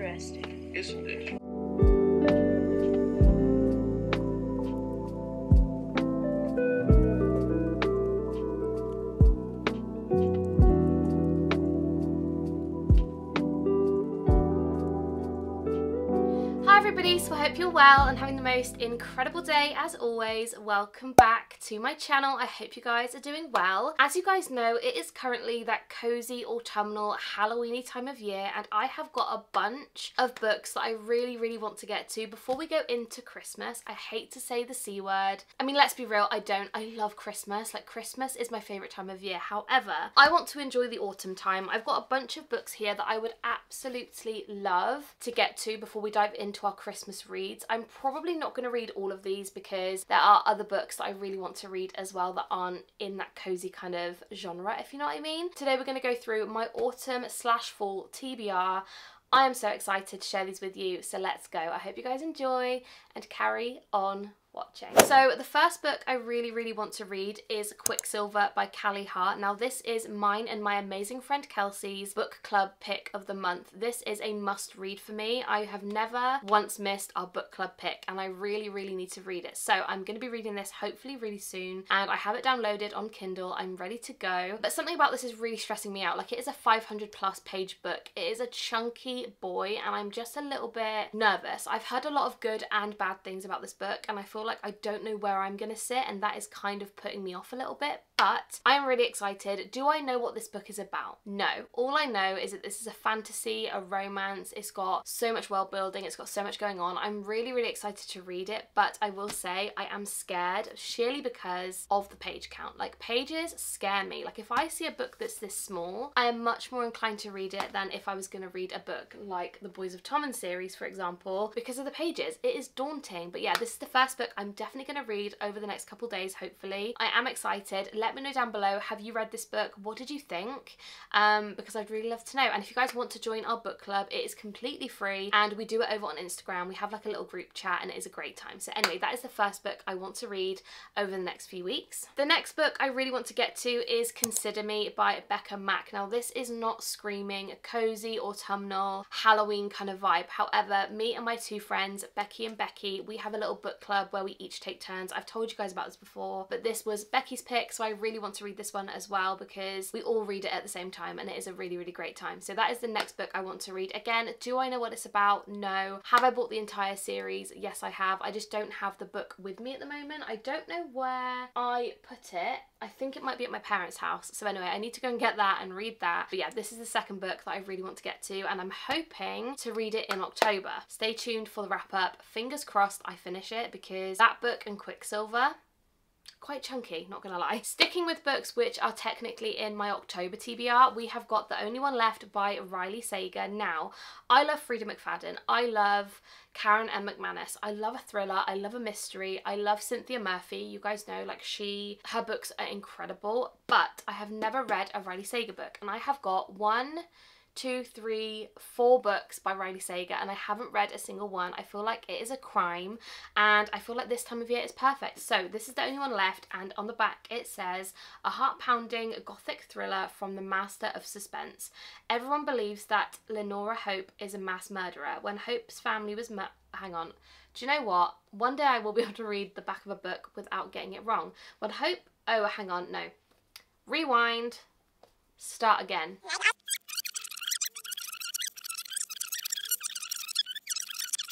Interesting, isn't it? So I hope you're well and having the most incredible day as always. Welcome back to my channel. I hope you guys are doing well. As you guys know, it is currently that cozy autumnal Halloweeny time of year, and I have got a bunch of books that I really want to get to before we go into Christmas. I hate to say the C word. I mean, let's be real, I love Christmas. Like, Christmas is my favourite time of year. However, I want to enjoy the autumn time. I've got a bunch of books here that I would absolutely love to get to before we dive into our Christmas reads. I'm probably not going to read all of these because there are other books that I really want to read as well that aren't in that cozy kind of genre, if you know what I mean. Today we're going to go through my autumn slash fall TBR. I am so excited to share these with you, so let's go. I hope you guys enjoy and carry on watching. So the first book I really want to read is Quicksilver by Callie Hart. Now this is mine and my amazing friend Kelsey's book club pick of the month. This is a must read for me. I have never once missed our book club pick and I really need to read it. So I'm going to be reading this hopefully really soon, and I have it downloaded on Kindle. I'm ready to go. But something about this is really stressing me out. Like, it is a 500+ page book. It is a chunky boy and I'm just a little bit nervous. I've heard a lot of good and bad things about this book and I feel like I don't know where I'm gonna sit, and that is kind of putting me off a little bit, but I am really excited. Do I know what this book is about? No. All I know is that this is a fantasy, a romance. It's got so much world building. It's got so much going on. I'm really excited to read it, but I will say I am scared sheerly because of the page count. Like, pages scare me. Like, if I see a book that's this small, I am much more inclined to read it than if I was gonna read a book like the Boys of Tommen series, for example, because of the pages. It is daunting. But yeah, this is the first book I'm definitely going to read over the next couple days, hopefully. I am excited. Let me know down below, have you read this book? What did you think? Because I'd really love to know. And if you guys want to join our book club, it is completely free and we do it over on Instagram. We have like a little group chat and it is a great time. So anyway, that is the first book I want to read over the next few weeks. The next book I really want to get to is Consider Me by Becca Mac. Now this is not screaming cozy, autumnal, Halloween kind of vibe. However, me and my two friends, Becky and Becky, we have a little book club where we each take turns. I've told you guys about this before, but this was Becky's pick, so I really want to read this one as well because we all read it at the same time and it is a really great time. So that is the next book I want to read. Again, do I know what it's about? No. Have I bought the entire series? Yes, I have. I just don't have the book with me at the moment. I don't know where I put it. I think it might be at my parents' house. So anyway, I need to go and get that and read that. But yeah, this is the second book that I really want to get to and I'm hoping to read it in October. Stay tuned for the wrap up. Fingers crossed I finish it because that book and Quicksilver, quite chunky, not gonna lie. Sticking with books which are technically in my October TBR, we have got The Only One Left by Riley Sager. Now, I love Frieda McFadden. I love Karen M. McManus. I love a thriller. I love a mystery. I love Cynthia Murphy. You guys know, like, her books are incredible, but I have never read a Riley Sager book, and I have got 4 books by Riley Sager and I haven't read a single one. I feel like it is a crime and I feel like this time of year is perfect. So this is The Only One Left, and on the back it says, a heart-pounding gothic thriller from the master of suspense. Everyone believes that Lenora Hope is a mass murderer. When Hope's family was hang on, do you know what? One day I will be able to read the back of a book without getting it wrong. When Hope, oh hang on, no. Rewind, start again.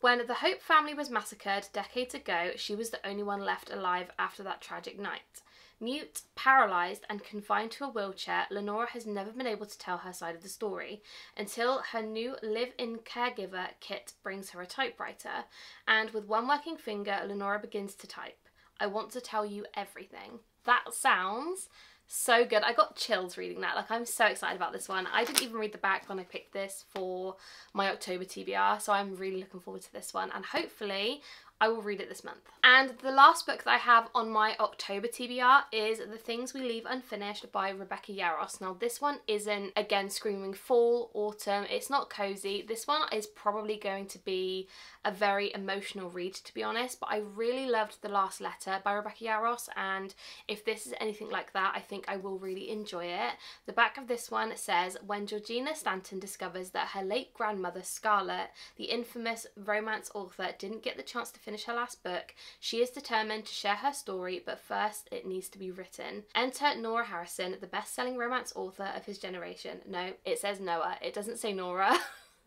When the Hope family was massacred decades ago, she was the only one left alive after that tragic night. Mute, paralysed and confined to a wheelchair, Lenora has never been able to tell her side of the story until her new live-in caregiver, Kit, brings her a typewriter. And with one working finger, Lenora begins to type, "I want to tell you everything." That sounds so good. I got chills reading that. Like, I'm so excited about this one. I didn't even read the back when I picked this for my October TBR, so I'm really looking forward to this one. And hopefully I will read it this month. And the last book that I have on my October TBR is The Things We Leave Unfinished by Rebecca Yarros. Now this one isn't, again, screaming fall, autumn, it's not cozy. This one is probably going to be a very emotional read, to be honest, but I really loved The Last Letter by Rebecca Yarros, and if this is anything like that, I think I will really enjoy it. The back of this one says, when Georgina Stanton discovers that her late grandmother Scarlett, the infamous romance author, didn't get the chance to finish her last book, she is determined to share her story, but first it needs to be written. Enter Noah Harrison, the best-selling romance author of his generation. No, it says Noah, it doesn't say Nora.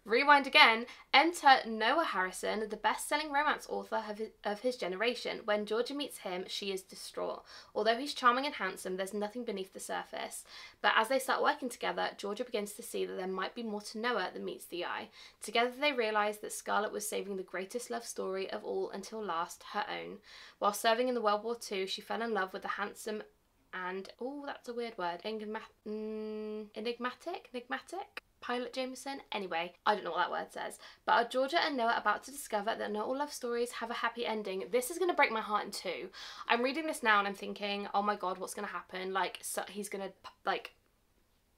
Rewind again. Enter Noah Harrison, the best-selling romance author of his generation. When Georgia meets him, she is distraught. Although he's charming and handsome, there's nothing beneath the surface. But as they start working together, Georgia begins to see that there might be more to Noah than meets the eye. Together they realise that Scarlett was saving the greatest love story of all until last, her own. While serving in the World War II, she fell in love with the handsome and... oh, that's a weird word. Enigmatic? Pilot Jameson? Anyway, I don't know what that word says. But are Georgia and Noah about to discover that not all love stories have a happy ending? This is going to break my heart in two. I'm reading this now and I'm thinking, oh my god, what's going to happen? Like, so he's going to, like,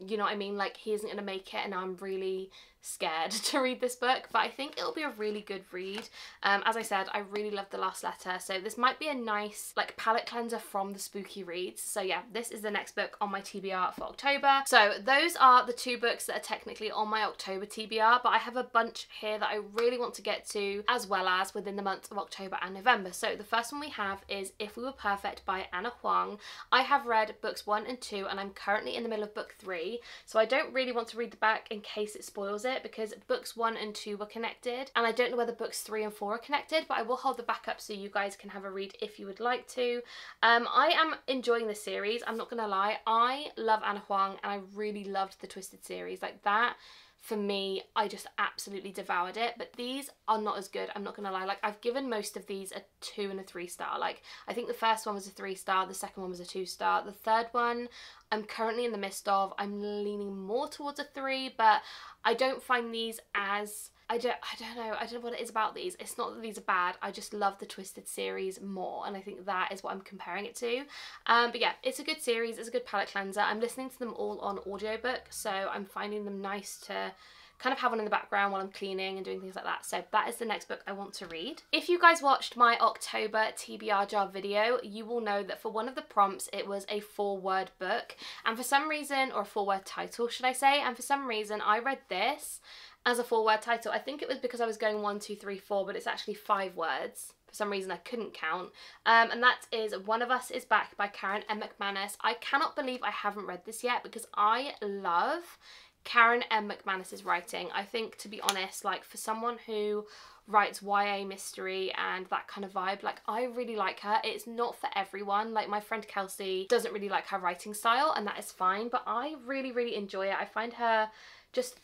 you know what I mean? Like, he isn't going to make it, and I'm really scared to read this book, but I think it'll be a really good read. As I said, I really love The Last Letter, so this might be a nice, like, palette cleanser from the spooky reads. So yeah, this is the next book on my TBR for October. So those are the two books that are technically on my October TBR, but I have a bunch here that I really want to get to, as well as within the months of October and November. So the first one we have is If We Were Perfect by Anna Huang. I have read books 1 and 2, and I'm currently in the middle of book 3, so I don't really want to read the back in case it spoils it, because books 1 and 2 were connected, and I don't know whether books 3 and 4 are connected, but I will hold the back up so you guys can have a read if you would like to. I am enjoying the series, I'm not gonna lie. I love Anna Huang, and I really loved the Twisted series. Like, that for me, I just absolutely devoured it, but these are not as good, I'm not gonna lie. Like, I've given most of these a 2 and a 3 star. Like, I think the first one was a 3 star, the second one was a 2 star, the third one I'm currently in the midst of, I'm leaning more towards a 3, but I don't find these as, I don't know what it is about these. It's not that these are bad, I just love the Twisted series more, and I think that is what I'm comparing it to. But yeah, it's a good series, it's a good palette cleanser. I'm listening to them all on audiobook, so I'm finding them nice to kind of have one in the background while I'm cleaning and doing things like that. So that is the next book I want to read. If you guys watched my October TBR jar video, you will know that for one of the prompts it was a 4-word book, and for some reason, or a 4-word title should I say, and for some reason I read this as a 4-word title. I think it was because I was going 1, 2, 3, 4, but it's actually 5 words. For some reason I couldn't count. And that is One of Us Is Back by Karen M. McManus. I cannot believe I haven't read this yet, because I love Karen M. McManus's writing. I think, to be honest, like, for someone who writes YA mystery and that kind of vibe, like, I really like her. It's not for everyone. Like, my friend Kelsey doesn't really like her writing style, and that is fine, but I really, really enjoy it. I find her just...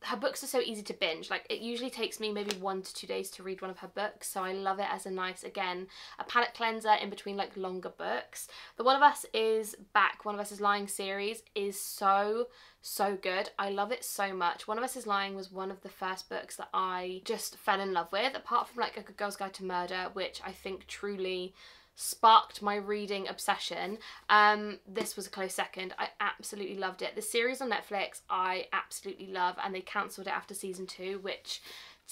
her books are so easy to binge. Like, it usually takes me maybe 1 to 2 days to read one of her books, so I love it as a nice, again, a palate cleanser in between, like, longer books. The One of Us Is Back, One of Us Is Lying series is so good. I love it so much. One of Us Is Lying was one of the first books that I just fell in love with, apart from, like, A Good Girl's Guide to Murder, which I think truly sparked my reading obsession. This was a close second. I absolutely loved it. The series on Netflix I absolutely love, and they cancelled it after season 2, which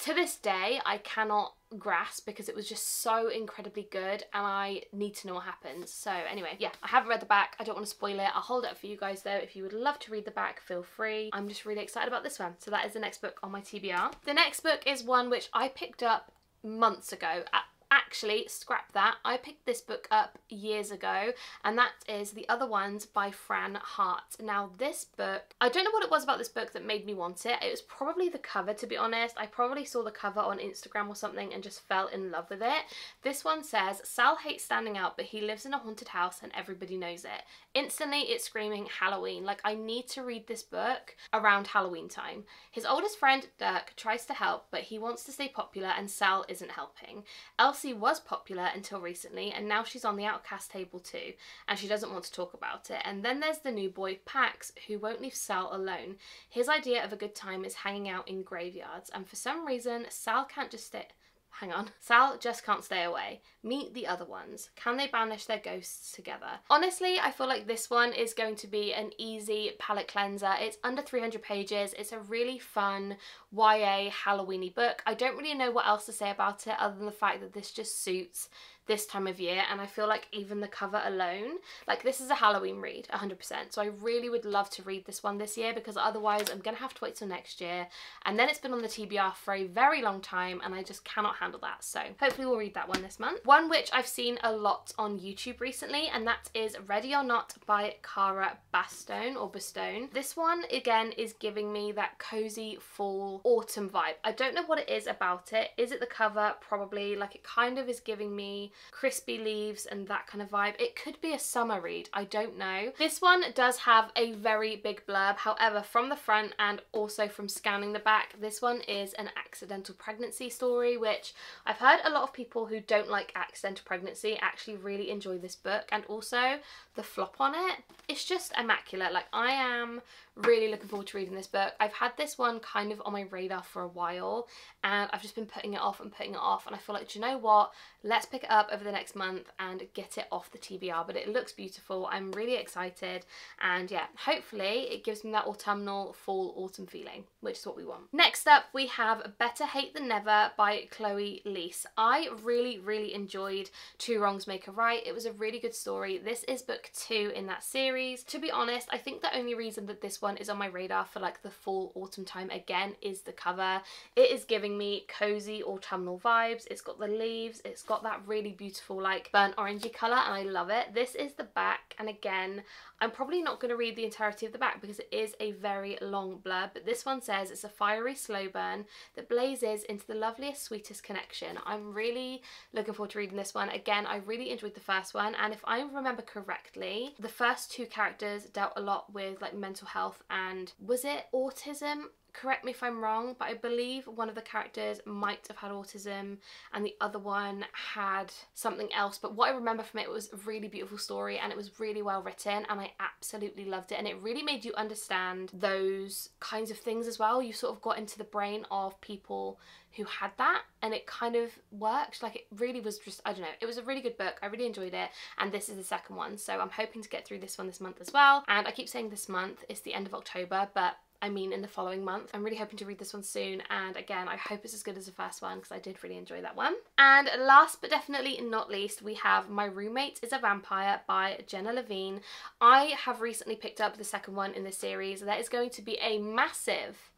to this day I cannot grasp, because it was just so incredibly good and I need to know what happens. So anyway, yeah, I haven't read the back, I don't want to spoil it. I'll hold it up for you guys though. If you would love to read the back, feel free. I'm just really excited about this one. So that is the next book on my TBR. The next book is one which I picked up months ago. Actually, scrap that. I picked this book up years ago, and that is The Other Ones by Fran Hart. Now this book, I don't know what it was about this book that made me want it. It was probably the cover, to be honest. I probably saw the cover on Instagram or something and just fell in love with it. This one says, Sal hates standing out, but he lives in a haunted house and everybody knows it. Instantly, it's screaming Halloween. Like, I need to read this book around Halloween time. His oldest friend, Dirk, tries to help, but he wants to stay popular and Sal isn't helping. Elsie was popular until recently, and now she's on the outcast table too, and she doesn't want to talk about it. And then there's the new boy, Pax, who won't leave Sal alone. His idea of a good time is hanging out in graveyards, and for some reason Sal can't just stay... Hang on. Sal just can't stay away. Meet the other ones. Can they banish their ghosts together? Honestly, I feel like this one is going to be an easy palette cleanser. It's under 300 pages. It's a really fun YA Halloweeny book. I don't really know what else to say about it other than the fact that this just suits this time of year, and I feel like even the cover alone, like, this is a Halloween read 100%, so I really would love to read this one this year, because otherwise I'm gonna have to wait till next year, and then it's been on the TBR for a very long time and I just cannot handle that. So hopefully we'll read that one this month. One which I've seen a lot on YouTube recently, and that is Ready or Not by Cara Bastone or Bastone. This one again is giving me that cozy fall autumn vibe. I don't know what it is about it. Is it the cover? Probably. Like, it kind of is giving me crispy leaves and that kind of vibe. It could be a summer read, I don't know. This one does have a very big blurb, however, from the front and also from scanning the back, this one is an accidental pregnancy story, which I've heard a lot of people who don't like accidental pregnancy actually really enjoy this book, and also the flop on it. It's just immaculate. Like, I am really looking forward to reading this book. I've had this one kind of on my radar for a while and I've just been putting it off, and I feel like, do you know what, let's pick it up over the next month and get it off the TBR. But it looks beautiful. I'm really excited, and yeah, hopefully it gives me that autumnal fall autumn feeling, which is what we want. Next up we have Better Hate Than Never by Chloe Leese. I really enjoyed Two Wrongs Make a Right. It was a really good story. This is book 2 in that series. To be honest, I think the only reason that this one is on my radar for like the fall autumn time again is the cover. It is giving me cozy autumnal vibes. It's got the leaves, it's got that really beautiful like burnt orangey colour, and I love it. This is the back, and again I'm probably not going to read the entirety of the back because it is a very long blurb, but this one says it's a fiery slow burn that blazes into the loveliest, sweetest connection. I'm really looking forward to reading this one. Again, I really enjoyed the first one, and if I remember correctly, the first two characters dealt a lot with like mental health and, was it autism? Correct me if I'm wrong, but I believe one of the characters might have had autism and the other one had something else. But what I remember from it was a really beautiful story, and it was really well written, and I absolutely loved it, and it really made you understand those kinds of things as well. You sort of got into the brain of people who had that, and it kind of worked. Like, it really was just, I don't know, it was a really good book. I really enjoyed it, and this is the second one, so I'm hoping to get through this one this month as well. And I keep saying this month, it's the end of October, but I mean in the following month. I'm really hoping to read this one soon, and again I hope it's as good as the first one because I did really enjoy that one. And last but definitely not least, we have My Roommate is a Vampire by Jenna Levine. I have recently picked up the second one in this series. There is going to be a massive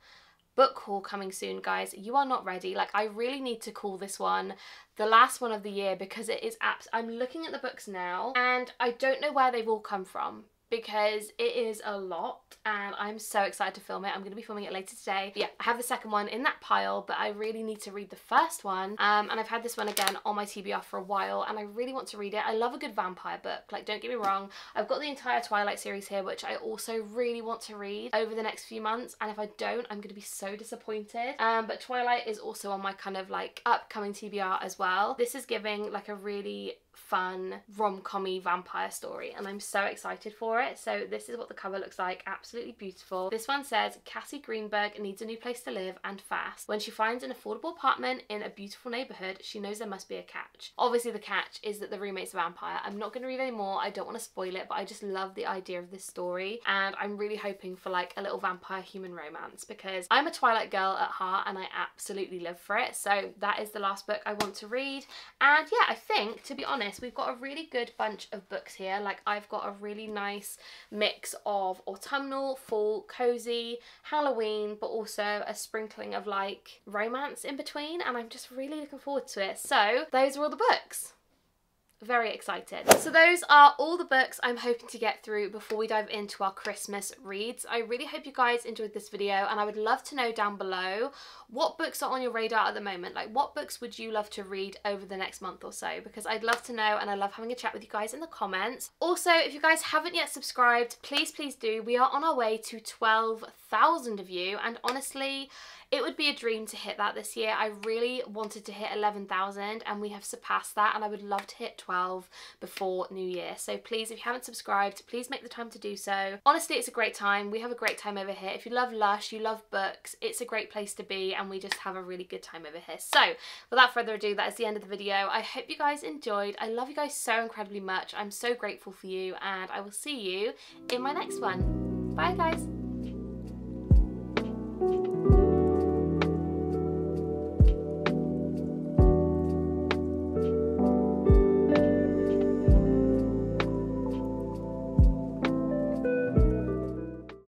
book haul coming soon, guys. You are not ready. Like, I really need to call this one the last one of the year because it is I'm looking at the books now and I don't know where they've all come from, because it is a lot and I'm so excited to film it. I'm going to be filming it later today. But yeah, I have the second one in that pile, but I really need to read the first one. And I've had this one again on my TBR for a while and I really want to read it. I love a good vampire book, like, don't get me wrong. I've got the entire Twilight series here, which I also really want to read over the next few months, and if I don't, I'm going to be so disappointed. But Twilight is also on my kind of like upcoming TBR as well. This is giving like a really fun rom-commy vampire story and I'm so excited for it. So this is what the cover looks like. Absolutely beautiful. This one says Cassie Greenberg needs a new place to live, and fast. When she finds an affordable apartment in a beautiful neighborhood, she knows there must be a catch. Obviously the catch is that the roommate's a vampire. I'm not going to read any more, I don't want to spoil it, but I just love the idea of this story and I'm really hoping for like a little vampire human romance because I'm a Twilight girl at heart and I absolutely live for it. So that is the last book I want to read, and yeah, I think, to be honest, we've got a really good bunch of books here. Like, I've got a really nice mix of autumnal, fall, cozy, Halloween, but also a sprinkling of like romance in between, and I'm just really looking forward to it. So those are all the books. Very excited. So those are all the books I'm hoping to get through before we dive into our Christmas reads. I really hope you guys enjoyed this video, and I would love to know down below what books are on your radar at the moment. Like, what books would you love to read over the next month or so, because I'd love to know, and I love having a chat with you guys in the comments. Also, if you guys haven't yet subscribed, please do. We are on our way to 12,000 of you, and honestly it would be a dream to hit that this year. I really wanted to hit 11,000 and we have surpassed that, and I would love to hit 12,000 12 before New Year. So please, if you haven't subscribed, please make the time to do so. Honestly, it's a great time. We have a great time over here. If you love Lush, you love books, it's a great place to be, and we just have a really good time over here. So without further ado, that is the end of the video. I hope you guys enjoyed. I love you guys so incredibly much. I'm so grateful for you, and I will see you in my next one. Bye guys.